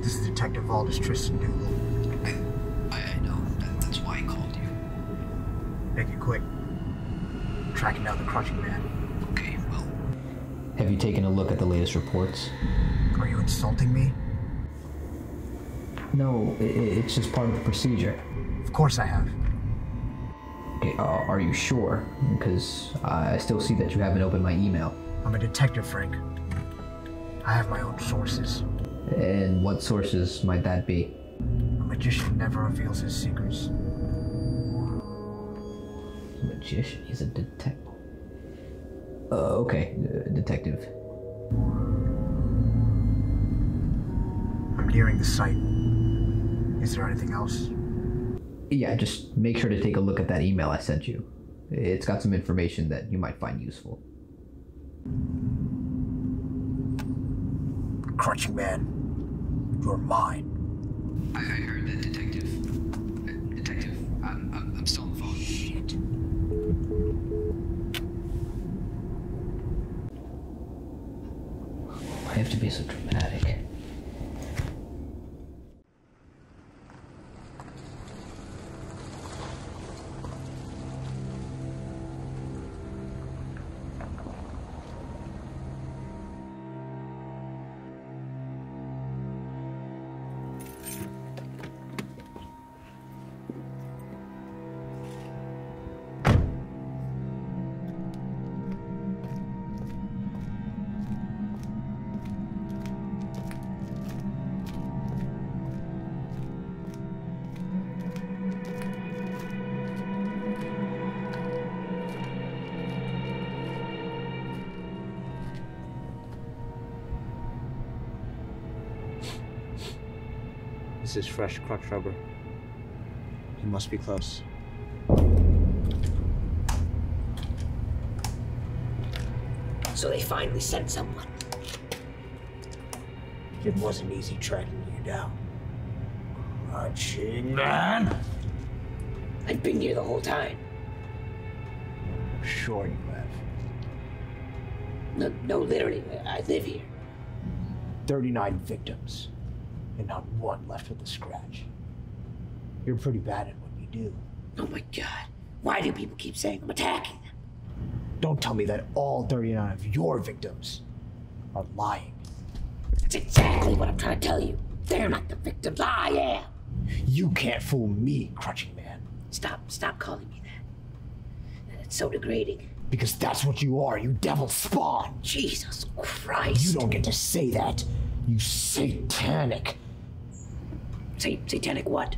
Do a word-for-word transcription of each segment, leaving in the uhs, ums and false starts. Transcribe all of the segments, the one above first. This is Detective Aldous Tristan Newley. I, I know. That, that's why I called you. Make it quick. I'm tracking down the Crutching Man. Okay, well... Have you taken a look at the latest reports? Are you insulting me? No, it, it's just part of the procedure. Of course I have. Okay, uh, are you sure? Because I still see that you haven't opened my email. I'm a detective, Frank. I have my own sources. And what sources might that be? A magician never reveals his secrets. A magician? He's a detective. Uh, okay, uh, detective. I'm nearing the site. Is there anything else? Yeah, just make sure to take a look at that email I sent you. It's got some information that you might find useful. Crutching Man. You're mine. I, I heard that, Detective. Uh, detective, I'm, I'm, I'm still on the phone. Shit. Why have to be so dramatic? This is fresh crutch rubber. It must be close. So they finally sent someone. It wasn't easy tracking you down. Crutching Man! I've been here the whole time. I'm sure you have. No, no, literally, I live here. thirty-nine victims. And not one left with a scratch. You're pretty bad at what you do. Oh my God. Why do people keep saying I'm attacking them? Don't tell me that all thirty-nine of your victims are lying. That's exactly what I'm trying to tell you. They're not the victims, I am. You can't fool me, Crutching Man. Stop, stop calling me that. It's so degrading. Because that's what you are, you devil spawn. Jesus Christ. You don't get to say that, you satanic. Say, satanic what?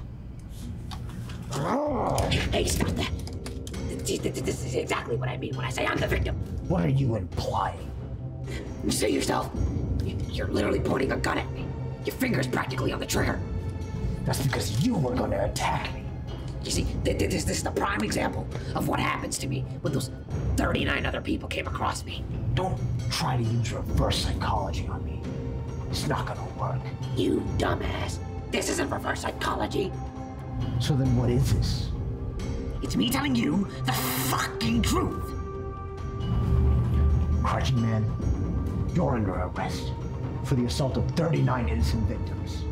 Oh. Hey, stop that. This is exactly what I mean when I say I'm the victim. What are you implying? You see yourself? You're literally pointing a gun at me. Your finger's practically on the trigger. That's because you were going to attack me. You see, this is the prime example of what happens to me when those thirty-nine other people came across me. Don't try to use reverse psychology on me. It's not going to work. You dumbass. This isn't reverse psychology. So then what is this? It's me telling you the fucking truth. Crutching Man, you're under arrest for the assault of thirty-nine innocent victims.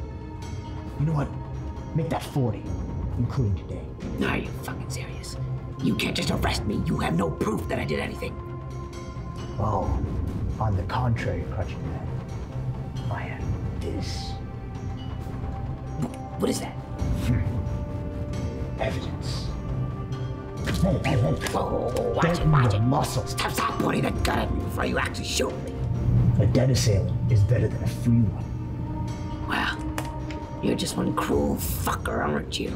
You know what? Make that forty, including today. Are you fucking serious? You can't just arrest me. You have no proof that I did anything. Oh, on the contrary, Crutching Man, I had this. What is that? Hmm. Evidence. Whoa, whoa, whoa, whoa. Watch it, watch it. Muscles. Stop, stop pointing that gun at me before you actually shoot me. A dead assailant is better than a free one. Well, you're just one cruel fucker, aren't you?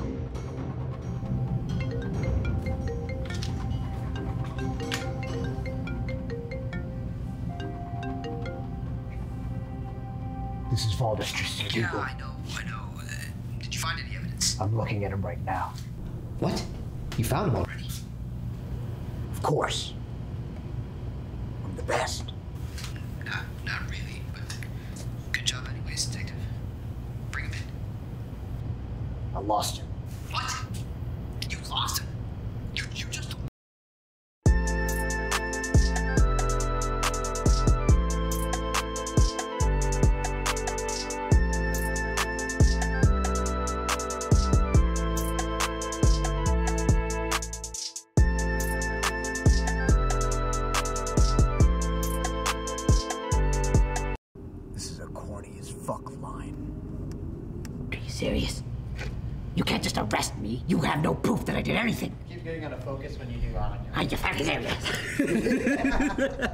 This is Aldous Tristan Newley. Yeah, I know, I know. Find any evidence. Yes, I'm looking at him right now. What? You found him already? Of course. I'm the best. Not, not really, but good job anyways, Detective. Bring him in. I lost him. What? You lost him? You, you just... Serious? You can't just arrest me. You have no proof that I did anything. You keep getting out of focus when you do on it. I'm your fucking idiot.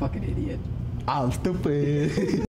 Fucking idiot. I'm stupid.